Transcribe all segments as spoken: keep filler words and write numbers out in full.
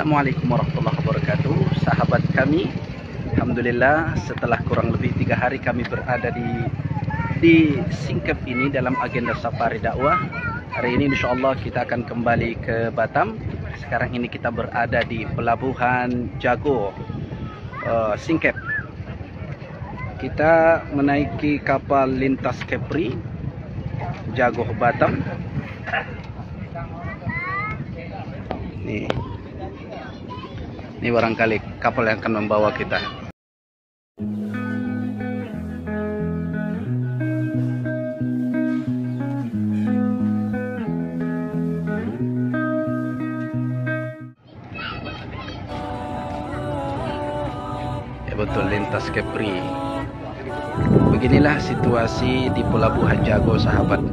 Assalamualaikum warahmatullahi wabarakatuh. Sahabat kami, alhamdulillah setelah kurang lebih tiga hari kami berada di di Singkep ini dalam agenda safari dakwah. Hari ini insya Allah kita akan kembali ke Batam. Sekarang ini kita berada di pelabuhan Jagoh, uh, Singkep. Kita menaiki kapal lintas Kepri Jagoh Batam. Nih, ini barangkali kapal yang akan membawa kita. Ya betul, lintas Kepri. Beginilah situasi di pelabuhan Jagoh, sahabat.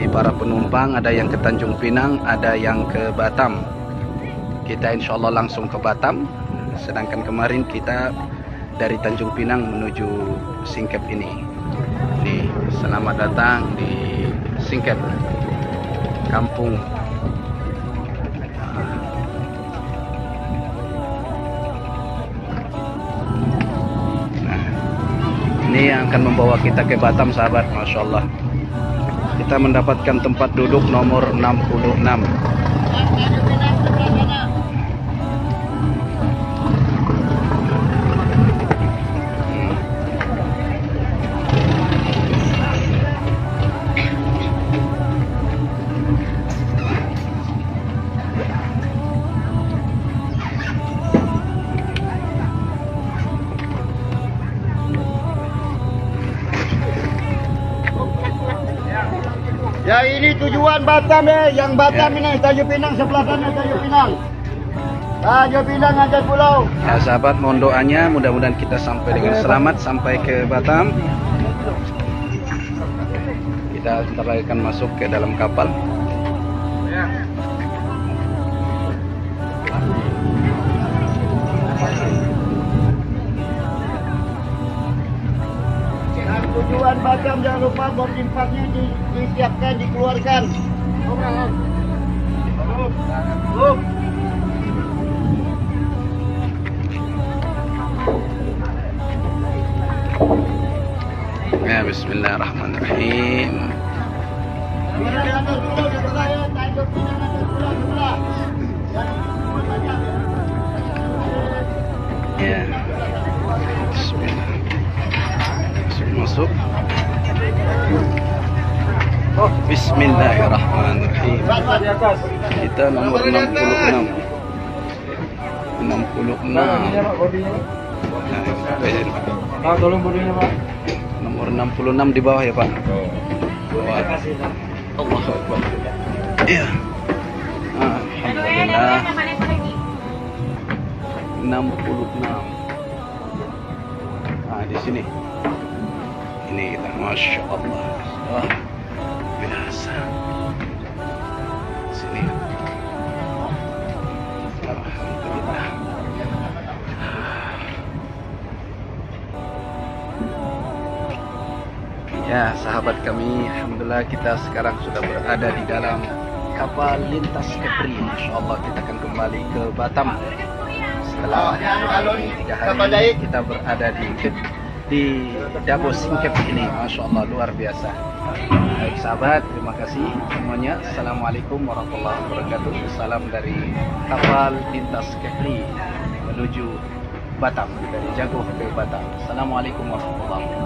Ini para penumpang, ada yang ke Tanjung Pinang, ada yang ke Batam. Kita insya Allah langsung ke Batam, sedangkan kemarin kita dari Tanjung Pinang menuju Singkep ini. Nih, selamat datang di Singkep, kampung. Nah, ini yang akan membawa kita ke Batam, sahabat. Masya Allah. Kita mendapatkan tempat duduk nomor enam puluh enam. Ya ini tujuan Batam ya, yang Batam ya. Ini Tanjung Pinang sebelah sana, Tanjung Pinang. Tanjung Pinang antar pulau. Ya sahabat, mohon doanya mudah-mudahan kita sampai dengan selamat sampai ke Batam. Kita sebentar lagi akan masuk ke dalam kapal. Ya. Tujuan Batam, jangan lupa boarding pass-nya disiapkan, dikeluarkan. Ya, bismillahirrahmanirrahim. Ya. Bismillah. Masuk. Oh, bismillahirrahmanirrahim. Kita nomor enam puluh enam. enam puluh enam. Nah, tolong bodinya, Pak. Nomor enam puluh enam di bawah ya, Pak. Bawah. Allahu Akbar. Ya. Ah, alhamdulillah. enam puluh enam. Nah, di sini. Ini kita, masya Allah, oh, biasa. Sini, alhamdulillah. Ya sahabat kami, alhamdulillah kita sekarang sudah berada di dalam kapal lintas Kepri. Masya Allah, kita akan kembali ke Batam. Setelah tiga hari kita berada di di Dabo Singkep ini, masya Allah, luar biasa. Baik sahabat, terima kasih semuanya. Assalamualaikum warahmatullahi wabarakatuh. Salam dari kapal lintas Kepri menuju Batam, dari Jagoh ke Batam. Assalamualaikum warahmatullahi wabarakatuh.